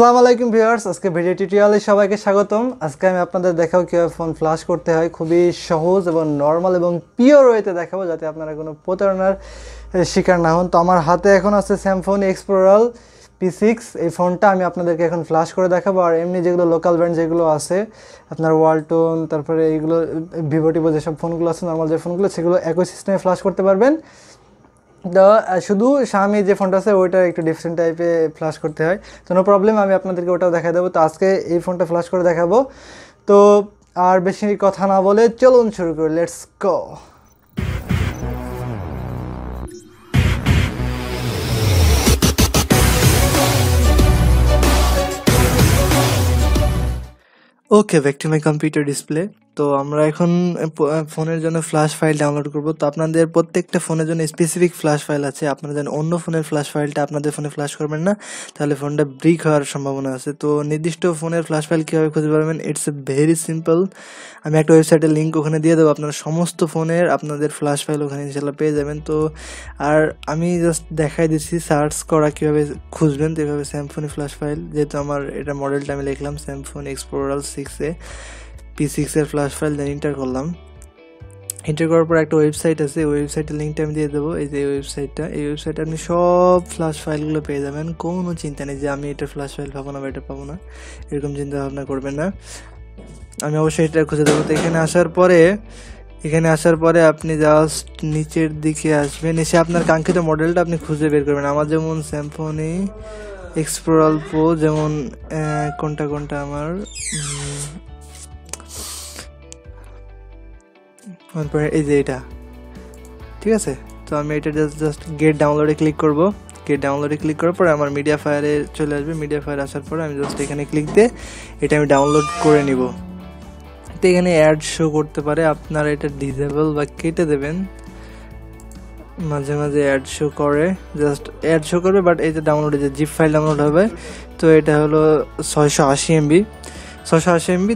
আসসালামু আলাইকুম ভিউয়ার্স, আজকে ভিডিও টিউটোরিয়ালে সবাইকে স্বাগতম। আজকে আমি আপনাদের দেখাবো কীভাবে ফোন ফ্লাশ করতে হয়, খুবই সহজ এবং নর্মাল এবং পিওর ওয়েতে দেখাবো, যাতে আপনারা কোনো প্রতারণার শিকার না হন। তো আমার হাতে এখন আছে স্যামসাং এক্সপ্লোরাল P6, এই ফোনটা আমি আপনাদেরকে এখন ফ্লাশ করে দেখাবো। আর এমনি যেগুলো লোকাল ব্র্যান্ড যেগুলো আছে আপনার ওয়ালটন, তারপরে এইগুলো ভিভো টিভো যেসব ফোনগুলো আছে, নর্মাল যে ফোনগুলো সেগুলো একই সিস্টেমে ফ্লাশ করতে পারবেন। তো শুধু শাওমি যে ফোনটা আছে ওইটা একটু ডিফারেন্ট টাইপে ফ্লাশ করতে হয়, তো নো প্রবলেম, আমি আপনাদেরকে ওটাও দেখা দেবো। তো আজকে এই ফোনটা ফ্লাশ করে দেখাবো। তো আর বেশি কথা না বলে চলুন শুরু করি, let's go. Okay, back to my computer display. তো আমরা এখন ফোনের জন্য ফ্ল্যাশ ফাইল ডাউনলোড করব। তো আপনাদের প্রত্যেকটা ফোনের জন্য স্পেসিফিক ফ্ল্যাশ ফাইল আছে, আপনারা যেন অন্য ফোনের ফ্ল্যাশ ফাইলটা আপনাদের ফোনে ফ্ল্যাশ করবেন না, তাহলে ফোনটা ব্রিক হওয়ার সম্ভাবনা আছে। তো নির্দিষ্ট ফোনের ফ্ল্যাশ ফাইল কীভাবে খুঁজে পারবেন, ইটস এ ভেরি সিম্পল। আমি একটা ওয়েবসাইটের লিঙ্ক ওখানে দিয়ে দেবো, আপনারা সমস্ত ফোনের আপনাদের ফ্ল্যাশ ফাইল ওখানে ইনশাল্লাহ পেয়ে যাবেন। তো আর আমি জাস্ট দেখাই দিচ্ছি সার্চ করা কীভাবে খুঁজবেন। তো এভাবে স্যামসাং ফ্ল্যাশ ফাইল, যেহেতু আমার এটা মডেলটা আমি লিখলাম স্যামসাং এক্সপ্লোরাল 6a P6 এর ফ্ল্যাশ ফাইল, দেন এন্টার করলাম। এন্টার করার পর একটা ওয়েবসাইট আছে, ওয়েবসাইটের লিঙ্কটা আমি দিয়ে দেবো। এই যে ওয়েবসাইটটা, এই ওয়েবসাইটে আপনি সব ফ্ল্যাশ ফাইলগুলো পেয়ে যাবেন, কোনো চিন্তা নেই যে আমি এটা ফ্ল্যাশ ফাইল পাবো না বা এটা পাবো না, এরকম চিন্তা ভাবনা করবেন না। আমি অবশ্যই এটা খুঁজে দেবো। তো এখানে আসার পরে আপনি জাস্ট নিচের দিকে আসবেন, এসে আপনার কাঙ্ক্ষিত মডেলটা আপনি খুঁজে বের করবেন। আমার যেমন স্যামসাং এক্সপ্লোরাল প্রো, যেমন কোনটা আমার 1.8, এই যে এটা, ঠিক আছে। তো আমি এটা জাস্ট গেট ডাউনলোডে ক্লিক করব। গেট ডাউনলোডে ক্লিক করার পরে আমার মিডিয়া ফায়ারে চলে আসবে। মিডিয়া ফায়ার আসার পরে আমি জাস্ট এখানে ক্লিক দিয়ে এটা আমি ডাউনলোড করে নিব। তো এখানে অ্যাড শো করতে পারে, আপনারা এটা ডিসেবল বা কেটে দেবেন। মাঝে মাঝে অ্যাড শো করে, জাস্ট অ্যাড শো করবে, বাট এই যে ডাউনলোড যে জিপ ফাইল ডাউনলোড হবে, তো এটা হলো 680 MB।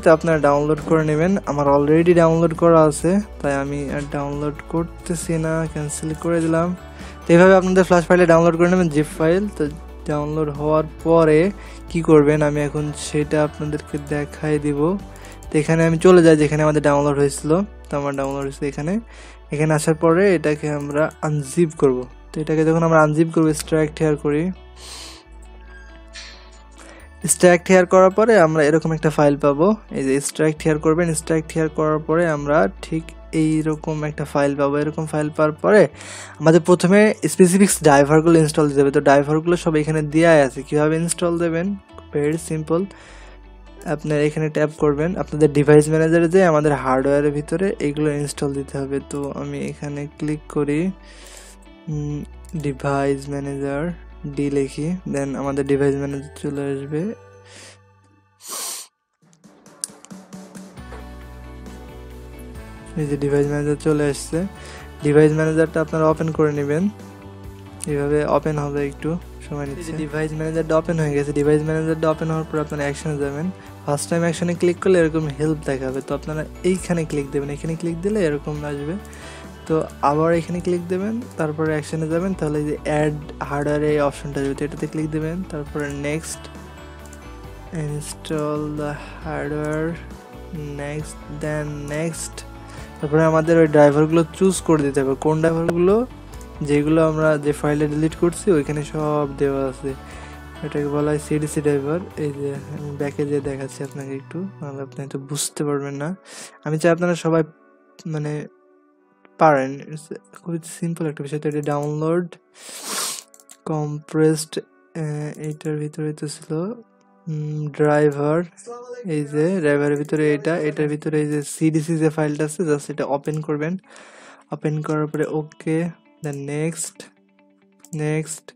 তো আপনারা ডাউনলোড করে নেবেন। আমার অলরেডি ডাউনলোড করা আছে, তাই আমি আর ডাউনলোড করতেছি না, ক্যান্সেল করে দিলাম। তো এইভাবে আপনাদের ফ্ল্যাশ ফাইলে ডাউনলোড করে নেবেন জিপ ফাইল। তো ডাউনলোড হওয়ার পরে কি করবেন আমি এখন সেটা আপনাদেরকে দেখাই দিব। তো এখানে আমি চলে যাই যেখানে আমাদের ডাউনলোড হয়েছিল। তো আমার ডাউনলোড হয়েছে এখানে আসার পরে এটাকে আমরা আনজিপ করব। তো এটাকে যখন আমরা আনজিপ করব, স্ট্রাইক হেয়ার করার পরে আমরা এরকম একটা ফাইল পাবো। এই যে স্ট্রাইক হেয়ার করবেন, স্ট্রাইক হেয়ার করার পরে আমরা ঠিক এইরকম একটা ফাইল পাবো। এরকম ফাইল পাওয়ার পরে আমাদের প্রথমে স্পেসিফিক্স ড্রাইভারগুলো ইনস্টল দিতে হবে। তো ড্রাইভারগুলো সব এখানে দেওয়াই আছে, কীভাবে ইনস্টল দেবেন ভেরি সিম্পল। আপনার এখানে ট্যাপ করবেন, আপনাদের ডিভাইস ম্যানেজারে যে আমাদের হার্ডওয়্যারের ভিতরে এইগুলো ইনস্টল দিতে হবে। তো আমি এখানে ক্লিক করি, ডিভাইস ম্যানেজার ডি লিখি, দেন আমাদের ডিভাইস ম্যানেজার চলে আসবে। এই যে ডিভাইস ম্যানেজার চলে আসছে, ডিভাইস ম্যানেজারটা আপনারা ওপেন করে নেবেন। এইভাবে ওপেন হবে, একটু সময় নিচ্ছে। ডিভাইস ম্যানেজারটা ওপেন হয়ে গেছে। ডিভাইস ম্যানেজারটা ওপেন হওয়ার পর আপনারা অ্যাকশনে যাবেন। ফার্স্ট টাইম অ্যাকশনে ক্লিক করলে এরকম হেল্প দেখাবে, তো আপনারা এইখানে ক্লিক দেবেন। এখানে ক্লিক দিলে এরকম আসবে। তো আবার এখানে ক্লিক দেবেন, তারপরে অ্যাকশনে যাবেন, তাহলে যে অ্যাড হার্ডওয়্যার এই অপশনটা আসবে, তো এটাতে ক্লিক দেবেন। তারপরে next, install the hardware, next, then next. তারপরে আমাদের ওই ড্রাইভারগুলো চুজ করে দিতে হবে, কোন ড্রাইভারগুলো, যেগুলো আমরা যে ফাইলে ডিলিট করছি ওইখানে সব দেওয়া আছে। এটাকে বলা হয় সিডিসি ড্রাইভার। এই যে আমি ব্যাকে যেয়ে দেখাচ্ছি আপনাকে একটু, নাহলে আপনি তো বুঝতে পারবেন না। আমি চাই আপনারা সবাই মানে পারেন, খুবই সিম্পল একটা বিষয়। তো এটা ডাউনলোড কম্প্রেসড, এইটার ভিতরে তো ছিল ড্রাইভার, এই যে ড্রাইভারের ভিতরে এটার ভিতরে এই যে সিডিসি যে ফাইলটা আছে, জাস্ট এটা ওপেন করবেন। ওপেন করার পরে ওকে, দেন নেক্সট।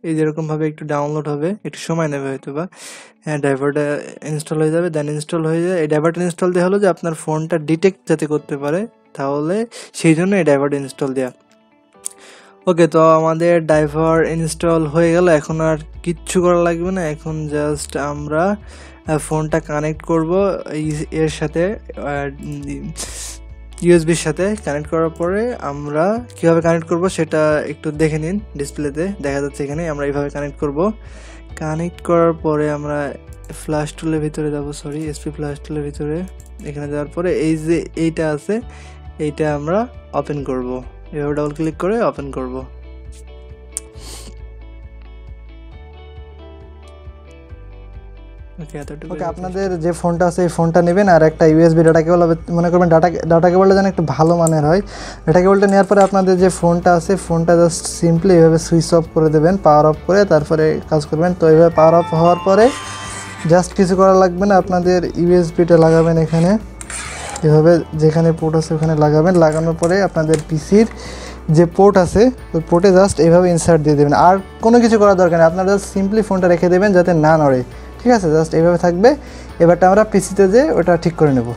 এই যেরকমভাবে একটু ডাউনলোড হবে, একটু সময় নেবে হয়তো বা, হ্যাঁ ড্রাইভারটা ইনস্টল হয়ে যাবে। দেন ইনস্টল হয়ে যায়, এই ড্রাইভারটা ইনস্টল দেওয়া হলো যে আপনার ফোনটা ডিটেক্ট যাতে করতে পারে, তাহলে সেই জন্য এই ড্রাইভারটা ইনস্টল দেওয়া। ওকে, তো আমাদের ড্রাইভার ইনস্টল হয়ে গেল, এখন আর কিচ্ছু করা লাগবে না। এখন জাস্ট আমরা ফোনটা কানেক্ট করব এর সাথে, ইউএসবির সাথে। কানেক্ট করার পরে আমরা কীভাবে কানেক্ট করব সেটা একটু দেখে নিন, ডিসপ্লেতে দেখা যাচ্ছে এখানে। আমরা এইভাবে কানেক্ট করব। কানেক্ট করার পরে আমরা ফ্লাশ টুলের ভিতরে যাব, সরি এসপি ফ্লাশ টুলের ভিতরে এখানে যাওয়ার পরে এই যে এইটা আছে এইটা আমরা ওপেন করব, এভাবে ডাবল ক্লিক করে ওপেন করব। ওকে, আপনাদের যে ফোনটা আছে এই ফোনটা নেবেন আর একটা ইউএসবি ডাটা কেবল, মনে করবেন ডাটা কেবলটা যেন একটু ভালো মানের হয়। ডাটা কেবলটা নেওয়ার পরে আপনাদের যে ফোনটা আছে ফোনটা জাস্ট সিম্পলি এইভাবে সুইচ অফ করে দেবেন, পাওয়ার অফ করে তারপরে কাজ করবেন। তো এইভাবে পাওয়ার অফ হওয়ার পরে জাস্ট কিছু করা লাগবে না, আপনাদের ইউএসবিটা লাগাবেন এখানে, এভাবে যেখানে পোর্ট আছে ওখানে লাগাবেন। লাগানোর পরে আপনাদের পিসির যে পোর্ট আছে ওই পোর্টে জাস্ট এইভাবে ইনসার্ট দিয়ে দেবেন, আর কোনো কিছু করার দরকার নেই। আপনারা জাস্ট সিম্পলি ফোনটা রেখে দেবেন যাতে না নড়ে, ঠিক আছে? জাস্ট এইভাবে থাকবে। এবারটা আমরা পিসিতে যে ওটা ঠিক করে নেব।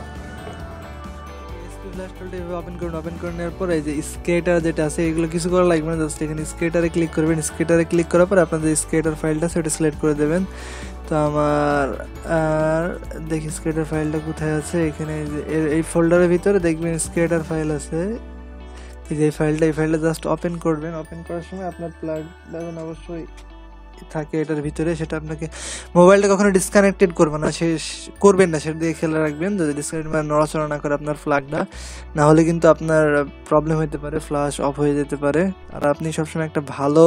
ওপেন করে নেওয়ার পর এই যে স্কেটার যেটা আছে এগুলো কিছু করা লাগবে না, জাস্ট এখানে স্কেটারে ক্লিক করবেন। স্কেটারে ক্লিক করার পর আপনাদের স্কেটার ফাইলটা সেটা সিলেক্ট করে দেবেন। তো আমার আর দেখি স্কেটার ফাইলটা কোথায় আছে, এখানে এই ফোল্ডারের ভিতরে দেখবেন স্কেটার ফাইল আছে, এই যে ফাইলটা, এই ফাইলটা জাস্ট ওপেন করবেন। ওপেন করার সময় আপনার প্লাগ দেবেন অবশ্যই থাকে এটার ভিতরে, সেটা আপনাকে মোবাইলটা কখনো ডিসকানেক্টেড করবেন না, শেষ করবেন না, সেটা দিয়ে খেয়াল রাখবেন যদি ডিসকানেক্ট মানে নড়াচড়া না করে আপনার ফ্ল্যাগটা, না হলে কিন্তু আপনার প্রবলেম হতে পারে, ফ্ল্যাশ অফ হয়ে যেতে পারে। আর আপনি সবসময় একটা ভালো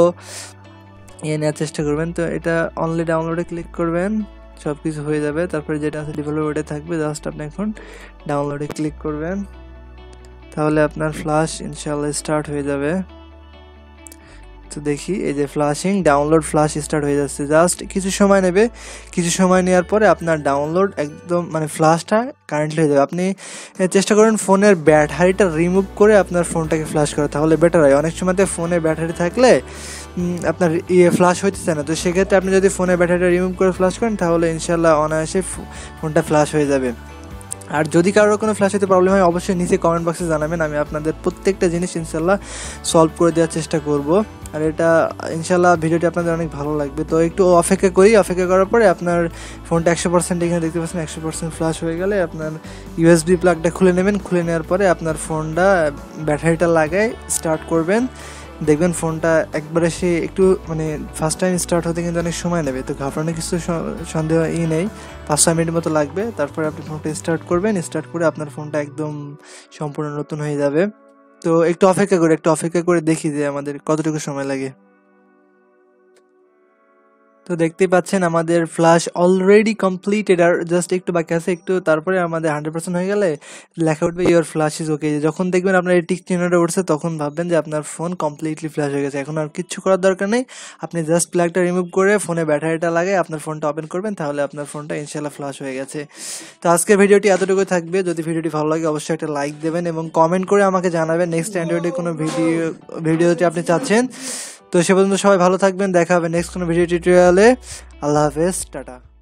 ইয়ে নেওয়ার চেষ্টা করবেন। তো এটা অনলি ডাউনলোডে ক্লিক করবেন, সব কিছু হয়ে যাবে। তারপরে যেটা আছে ডিভেলপার ওটা থাকবে, জাস্ট আপনি এখন ডাউনলোডে ক্লিক করবেন, তাহলে আপনার ফ্ল্যাশ ইনশাআল্লাহ স্টার্ট হয়ে যাবে। তো দেখি এই যে ফ্লাশিং ডাউনলোড ফ্লাশ স্টার্ট হয়ে যাচ্ছে, জাস্ট কিছু সময় নেবে। কিছু সময় নেওয়ার পরে আপনার ডাউনলোড একদম মানে ফ্লাশটা কারেন্টলি হয়ে যাবে। আপনি চেষ্টা করুন ফোনের ব্যাটারিটা রিমুভ করে আপনার ফোনটাকে ফ্লাশ করা, তাহলে বেটার হয়। অনেক সময়তে ফোনে ব্যাটারি থাকলে আপনার ইয়ে ফ্লাশ হইতে চায় না, তো সেক্ষেত্রে আপনি যদি ফোনের ব্যাটারিটা রিমুভ করে ফ্লাশ করেন তাহলে ইনশাল্লাহ অনায়াসে ফোনটা ফ্লাশ হয়ে যাবে। আর যদি কারোর কোনো ফ্ল্যাশ হতে প্রবলেম হয় অবশ্যই নিচে কমেন্ট বক্সে জানাবেন, আমি আপনাদের প্রত্যেকটা জিনিস ইনশাল্লাহ সলভ করে দেওয়ার চেষ্টা করব। আর এটা ইনশাল্লাহ ভিডিওটি আপনাদের অনেক ভালো লাগবে। তো একটু অপেক্ষা করি, অপেক্ষা করার পরে আপনার ফোনটা 100% এখানে দেখতে পাচ্ছেন 100% ফ্ল্যাশ হয়ে গেলে আপনার ইউএসবি প্লাগটা খুলে নেবেন। খুলে নেওয়ার পরে আপনার ফোনটা ব্যাটারিটা লাগায় স্টার্ট করবেন, দেখবেন ফোনটা একবারে সে একটু মানে ফার্স্ট টাইম স্টার্ট হতে কিন্তু অনেক সময় নেবে, তো ঘাবড়ানোর কিছু সন্দেহ নেই, 5-6 মিনিট মতো লাগবে। তারপরে আপনি ফোনটা স্টার্ট করবেন, স্টার্ট করে আপনার ফোনটা একদম সম্পূর্ণ নতুন হয়ে যাবে। তো একটু অপেক্ষা করে দেখি যে আমাদের কতটুকু সময় লাগে। তো দেখতেই পাচ্ছেন আমাদের ফ্ল্যাশ অলরেডি কমপ্লিটেড, আর জাস্ট একটু বাকি আছে একটু, তারপরে আমাদের 100% হয়ে গেলে লেখা উঠবে ইওর ফ্ল্যাশ ইজ ওকে। যখন দেখবেন আপনার এই টিক চিহ্নটা উঠছে তখন ভাববেন যে আপনার ফোন কমপ্লিটলি ফ্ল্যাশ হয়ে গেছে। এখন আর কিচ্ছু করার দরকার নেই, আপনি জাস্ট প্লাগটা রিমুভ করে ফোনে ব্যাটারিটা লাগিয়ে আপনার ফোনটা ওপেন করবেন, তাহলে আপনার ফোনটা ইনশাল্লাহ ফ্ল্যাশ হয়ে গেছে। তো আজকের ভিডিওটি এতটুকু থাকবে, যদি ভিডিওটি ভালো লাগে অবশ্যই একটা লাইক দেবেন এবং কমেন্ট করে আমাকে জানাবেন নেক্সট অ্যান্ড্রয়েডে কোনো ভিডিওটি আপনি চাচ্ছেন। তো সে পর্যন্ত সবাই ভালো থাকবেন, দেখা হবে নেক্সট কোনো ভিডিও টিউটোরিয়ালে। আল্লাহ হাফেজ, টাটা।